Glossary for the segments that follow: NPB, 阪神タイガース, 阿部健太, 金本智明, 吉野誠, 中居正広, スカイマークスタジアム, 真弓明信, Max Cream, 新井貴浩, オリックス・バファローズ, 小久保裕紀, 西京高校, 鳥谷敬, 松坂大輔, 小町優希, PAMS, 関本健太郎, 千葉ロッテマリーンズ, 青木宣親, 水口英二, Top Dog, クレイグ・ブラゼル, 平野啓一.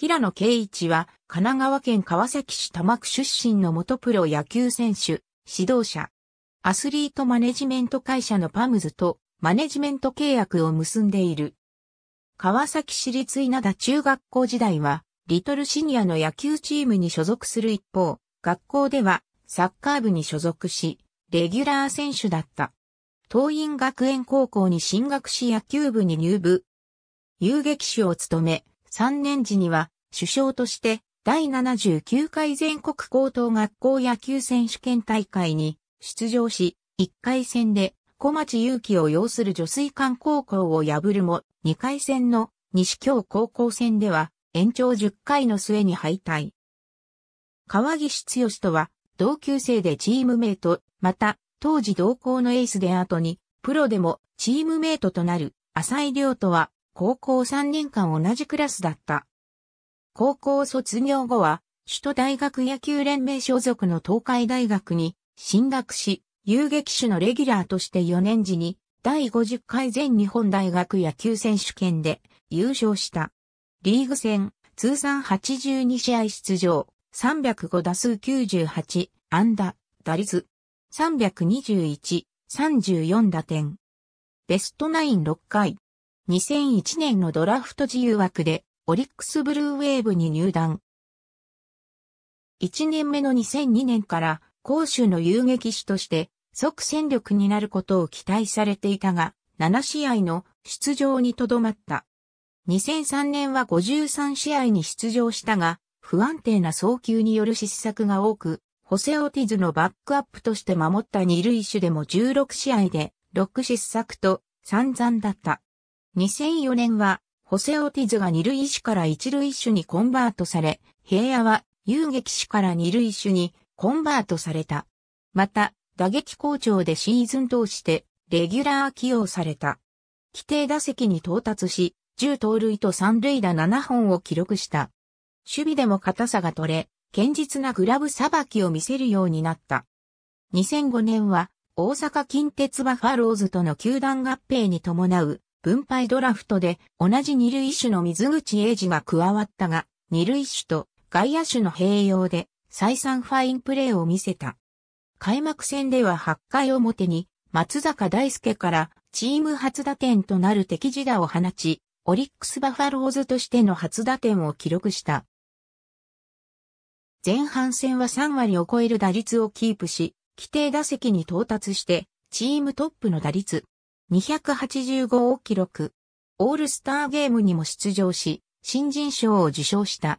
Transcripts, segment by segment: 平野啓一は神奈川県川崎市多摩区出身の元プロ野球選手、指導者、アスリートマネジメント会社のPAMSとマネジメント契約を結んでいる。川崎市立稲田中学校時代はリトルシニアの野球チームに所属する一方、学校ではサッカー部に所属し、レギュラー選手だった。桐蔭学園高校に進学し野球部に入部。遊撃手を務め、3年時には主将として第79回全国高等学校野球選手権大会に出場し、1回戦で小町優希を擁する女水館高校を破るも、2回戦の西京高校戦では延長10回の末に敗退。川岸剛とは同級生でチームメイト、また当時同校のエースで後にプロでもチームメイトとなる浅井亮とは高校3年間同じクラスだった。高校卒業後は首都大学野球連盟所属の東海大学に進学し、遊撃手のレギュラーとして4年時に第50回全日本大学野球選手権で優勝した。リーグ戦通算82試合出場、305打数98安打、打率321、34打点。ベストナイン6回。2001年のドラフト自由枠でオリックスブルーウェーブに入団。1年目の2002年から攻守の遊撃手として即戦力になることを期待されていたが7試合の出場にとどまった。2003年は53試合に出場したが不安定な送球による失策が多くホセ・オティズのバックアップとして守った二塁手でも16試合で6失策と散々だった。2004年は、ホセ・オティズが二塁手から一塁手にコンバートされ、平野は遊撃手から二塁手にコンバートされた。また、打撃好調でシーズン通して、レギュラー起用された。規定打席に到達し、10盗塁と3塁打7本を記録した。守備でも硬さが取れ、堅実なグラブさばきを見せるようになった。2005年は、大阪近鉄バファローズとの球団合併に伴う、分配ドラフトで同じ二塁手の水口英二が加わったが、二塁手と外野手の併用で再三ファインプレーを見せた。開幕戦では8回表に松坂大輔からチーム初打点となる適自打を放ち、オリックスバファローズとしての初打点を記録した。前半戦は3割を超える打率をキープし、規定打席に到達してチームトップの打率285を記録。オールスターゲームにも出場し、新人賞を受賞した。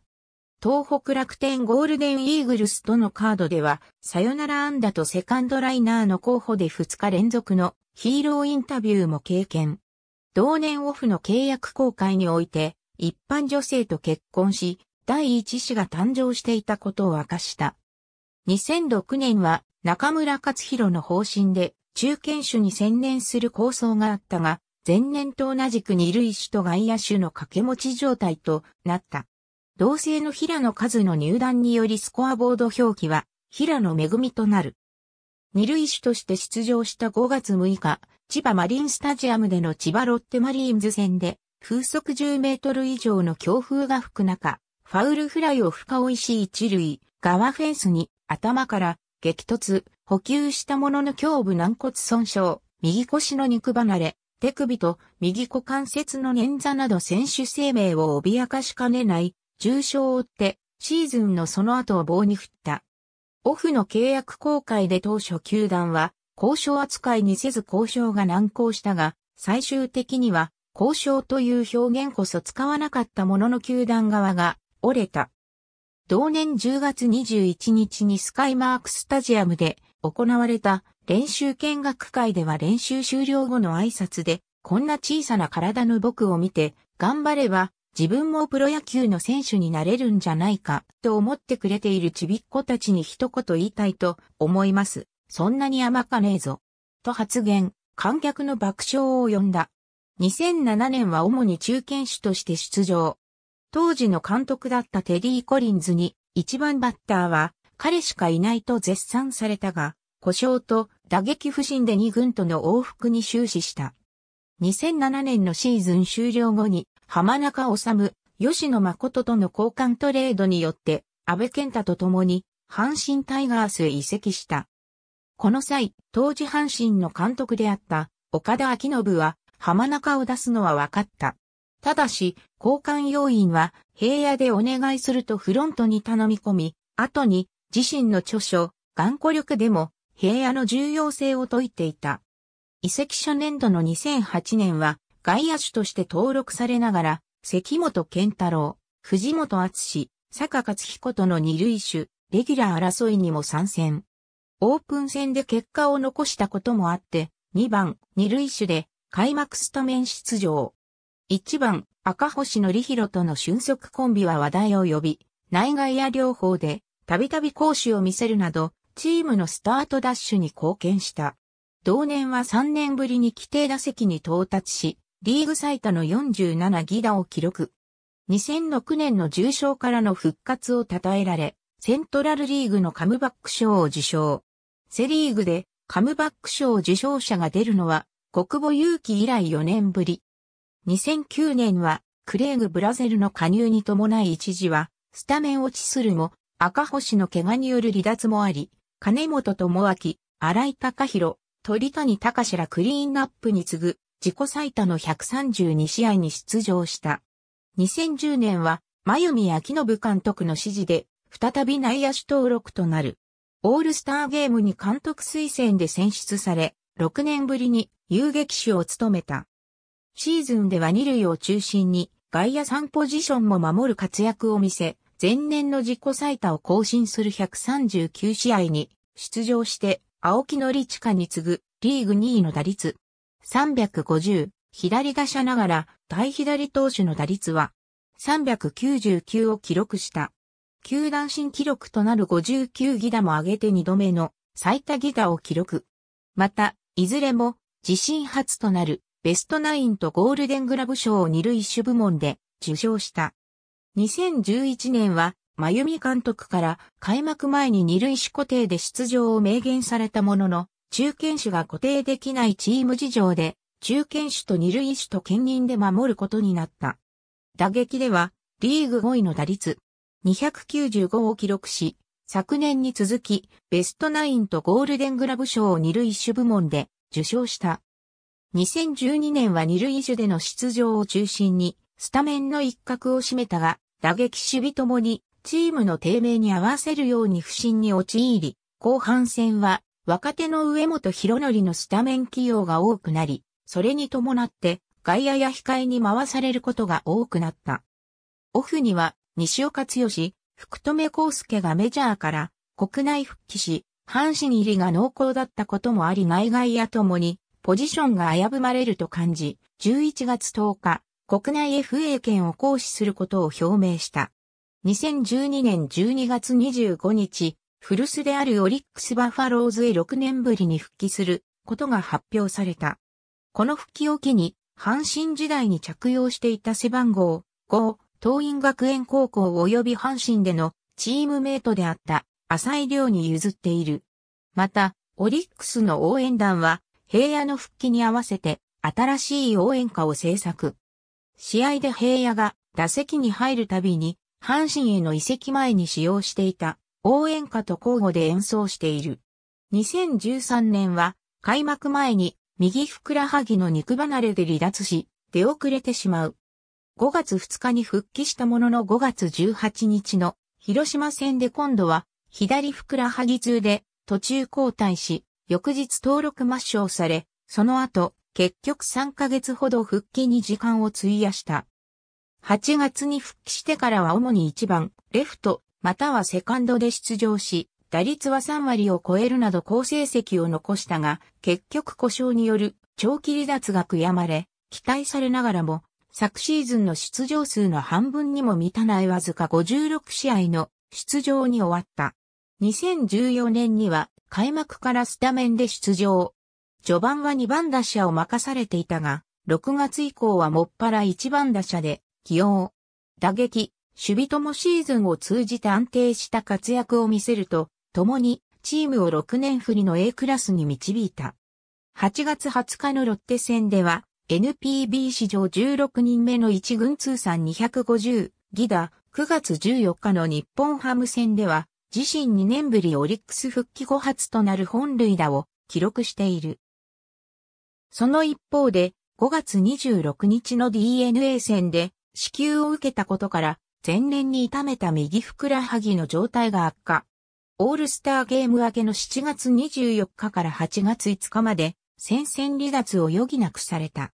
東北楽天ゴールデンイーグルスとのカードでは、サヨナラ安打とセカンドライナーの候補で2日連続のヒーローインタビューも経験。同年オフの契約更改において、一般女性と結婚し、第一子が誕生していたことを明かした。2006年は中村克洋の方針で、中堅手に専念する構想があったが、前年と同じく二塁手と外野手の掛け持ち状態となった。同姓の平野和の入団によりスコアボード表記は平野めぐみとなる。二塁手として出場した5月6日、千葉マリンスタジアムでの千葉ロッテマリーンズ戦で風速10メートル以上の強風が吹く中、ファウルフライを深追いし一塁側フェンスに頭から激突。補給したものの胸部軟骨損傷、右腰の肉離れ、手首と右股関節の捻挫など選手生命を脅かしかねない重傷を負ってシーズンのその後を棒に振った。オフの契約更改で当初球団は交渉扱いにせず交渉が難航したが、最終的には交渉という表現こそ使わなかったものの球団側が折れた。同年10月21日にスカイマークスタジアムで行われた練習見学会では練習終了後の挨拶で、こんな小さな体の僕を見て、頑張れば自分もプロ野球の選手になれるんじゃないかと思ってくれているちびっ子たちに一言言いたいと思います。そんなに甘かねえぞ。と発言、観客の爆笑を呼んだ。2007年は主に中堅手として出場。当時の監督だったテディ・コリンズに1番バッターは、彼しかいないと絶賛されたが、故障と打撃不振で2軍との往復に終始した。2007年のシーズン終了後に、浜中治、吉野誠との交換トレードによって、阿部健太と共に、阪神タイガースへ移籍した。この際、当時阪神の監督であった、岡田彰布は、浜中を出すのは分かった。ただし、交換要員は、平野でお願いするとフロントに頼み込み、後に、自身の著書、頑固力でも、平野の重要性を説いていた。移籍初年度の2008年は、外野手として登録されながら、関本健太郎、藤本篤、坂勝彦との二塁手、レギュラー争いにも参戦。オープン戦で結果を残したこともあって、2番、二塁手で、開幕スタメン出場。1番、赤星則弘との俊足コンビは話題を呼び、内外野両方で、たびたび攻守を見せるなど、チームのスタートダッシュに貢献した。同年は3年ぶりに規定打席に到達し、リーグ最多の47犠打を記録。2006年の重傷からの復活を称えられ、セントラルリーグのカムバック賞を受賞。セリーグでカムバック賞受賞者が出るのは、小久保裕紀以来4年ぶり。2009年は、クレイグ・ブラゼルの加入に伴い一時は、スタメン落ちするも、赤星の怪我による離脱もあり、金本智明、新井貴浩、鳥谷敬らクリーンアップに次ぐ自己最多の132試合に出場した。2010年は真弓明信監督の指示で再び内野手登録となる。オールスターゲームに監督推薦で選出され、6年ぶりに遊撃手を務めた。シーズンでは二塁を中心に外野3ポジションも守る活躍を見せ、前年の自己最多を更新する139試合に出場して、青木宣親に次ぐリーグ2位の打率350、左打者ながら対左投手の打率は399を記録した。球団新記録となる59犠打も上げて2度目の最多犠打を記録。また、いずれも自身初となるベストナインとゴールデングラブ賞を二塁手部門で受賞した。2011年は、真弓監督から開幕前に二塁手固定で出場を明言されたものの、中堅手が固定できないチーム事情で、中堅手と二塁手と兼任で守ることになった。打撃では、リーグ5位の打率295を記録し、昨年に続き、ベストナインとゴールデングラブ賞を二塁手部門で受賞した。2012年は二塁手での出場を中心に、スタメンの一角を占めたが、打撃守備ともに、チームの低迷に合わせるように不振に陥り、後半戦は、若手の上本博典のスタメン起用が多くなり、それに伴って、外野や控えに回されることが多くなった。オフには、西岡剛、福留孝介がメジャーから、国内復帰し、阪神入りが濃厚だったこともあり内外野ともに、ポジションが危ぶまれると感じ、11月10日、国内 FA 権を行使することを表明した。2012年12月25日、古巣であるオリックスバファローズへ6年ぶりに復帰することが発表された。この復帰を機に、阪神時代に着用していた背番号5、桐蔭学園高校及び阪神でのチームメイトであった浅井亮に譲っている。また、オリックスの応援団は、平野の復帰に合わせて新しい応援歌を制作。試合で平野が打席に入るたびに阪神への移籍前に使用していた応援歌と交互で演奏している。2013年は開幕前に右ふくらはぎの肉離れで離脱し出遅れてしまう。5月2日に復帰したものの5月18日の広島戦で今度は左ふくらはぎ痛で途中交代し翌日登録抹消され、その後結局3ヶ月ほど復帰に時間を費やした。8月に復帰してからは主に1番、レフト、またはセカンドで出場し、打率は3割を超えるなど好成績を残したが、結局故障による長期離脱が悔やまれ、期待されながらも、昨シーズンの出場数の半分にも満たないわずか56試合の出場に終わった。2014年には開幕からスタメンで出場。序盤は2番打者を任されていたが、6月以降はもっぱら1番打者で起用。打撃、守備ともシーズンを通じて安定した活躍を見せると、共にチームを6年ぶりの A クラスに導いた。8月20日のロッテ戦では NPB 史上16人目の1軍通算250犠打、9月14日の日本ハム戦では、自身2年ぶりオリックス復帰後初となる本塁打を記録している。その一方で、5月26日の DNA 戦で、支給を受けたことから、前年に痛めた右ふくらはぎの状態が悪化。オールスターゲーム明けの7月24日から8月5日まで、戦線離脱を余儀なくされた。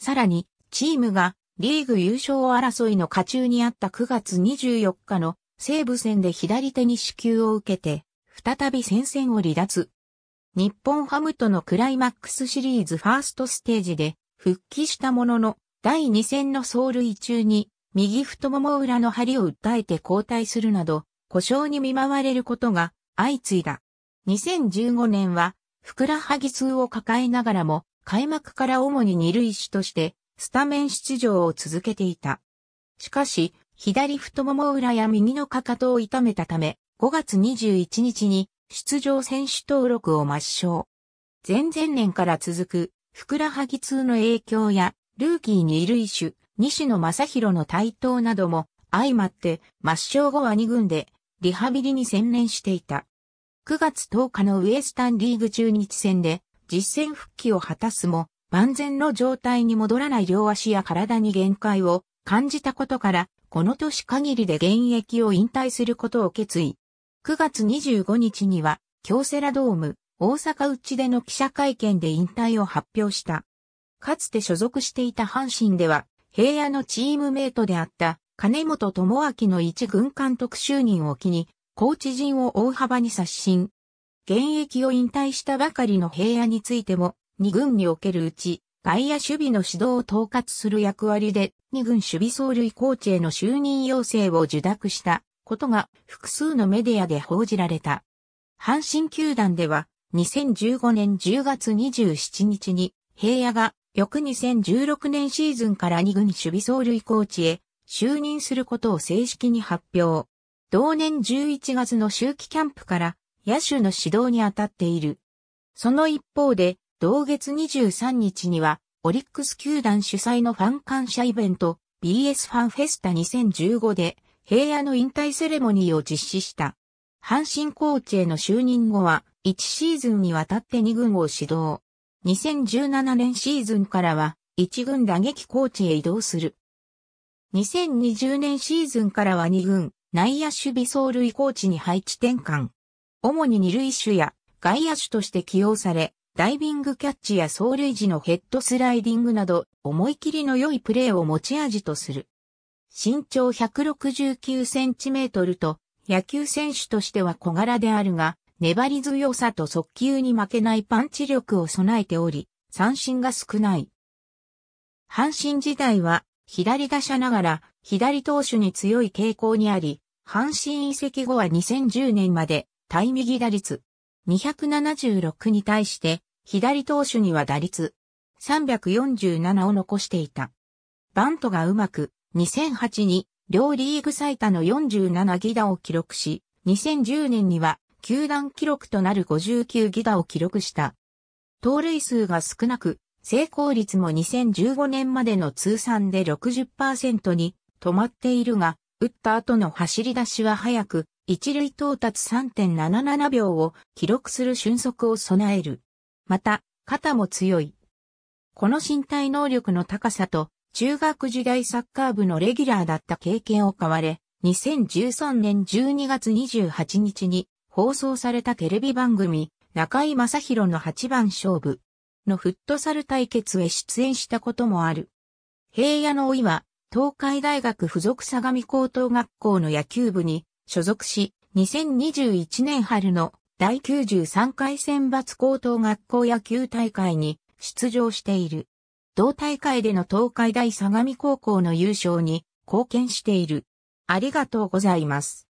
さらに、チームがリーグ優勝争いの下中にあった9月24日の西武戦で左手に支給を受けて、再び戦線を離脱。日本ハムとのクライマックスシリーズファーストステージで復帰したものの、第2戦の走塁中に右太もも裏の張りを訴えて交代するなど、故障に見舞われることが相次いだ。2015年は、ふくらはぎ痛を抱えながらも、開幕から主に二塁手として、スタメン出場を続けていた。しかし、左太もも裏や右のかかとを痛めたため、5月21日に出場選手登録を抹消。前々年から続く、ふくらはぎ痛の影響や、ルーキー二塁手、西野正弘の台頭なども、相まって、抹消後は2軍で、リハビリに専念していた。9月10日のウエスタンリーグ中日戦で、実戦復帰を果たすも、万全の状態に戻らない両足や体に限界を感じたことから、この年限りで現役を引退することを決意。9月25日には、京セラドーム、大阪内での記者会見で引退を発表した。かつて所属していた阪神では、平野のチームメイトであった金本智明の一軍監督就任を機に、コーチ陣を大幅に刷新。現役を引退したばかりの平野についても、2軍におけるうち、外野守備の指導を統括する役割で、2軍守備走塁コーチへの就任要請を受諾したことが複数のメディアで報じられた。阪神球団では、2015年10月27日に、平野が翌2016年シーズンから2軍守備走塁コーチへ就任することを正式に発表。同年11月の秋季キャンプから野手の指導に当たっている。その一方で、同月23日には、オリックス球団主催のファン感謝イベント BS ファンフェスタ2015で、平野の引退セレモニーを実施した。阪神コーチへの就任後は、1シーズンにわたって2軍を指導。2017年シーズンからは、1軍打撃コーチへ移動する。2020年シーズンからは2軍。内野守備走塁コーチに配置転換。主に二塁手や外野手として起用され、ダイビングキャッチや走塁時のヘッドスライディングなど、思い切りの良いプレーを持ち味とする。身長169センチメートルと、野球選手としては小柄であるが、粘り強さと速球に負けないパンチ力を備えており、三振が少ない。阪神時代は、左打者ながら、左投手に強い傾向にあり、阪神移籍後は2010年まで、対右打率276に対して、左投手には打率347を残していた。バントがうまく、2008に両リーグ最多の47犠打を記録し、2010年には球団記録となる59犠打を記録した。盗塁数が少なく、成功率も2015年までの通算で 60% に、止まっているが、打った後の走り出しは早く、一塁到達 3.77 秒を記録する俊足を備える。また、肩も強い。この身体能力の高さと、中学時代サッカー部のレギュラーだった経験を買われ、2013年12月28日に放送されたテレビ番組、中居正広の8番勝負のフットサル対決へ出演したこともある。平野の甥は、東海大学附属相模高等学校の野球部に所属し、2021年春の第93回選抜高等学校野球大会に出場している。同大会での東海大相模高校の優勝に貢献している。ありがとうございます。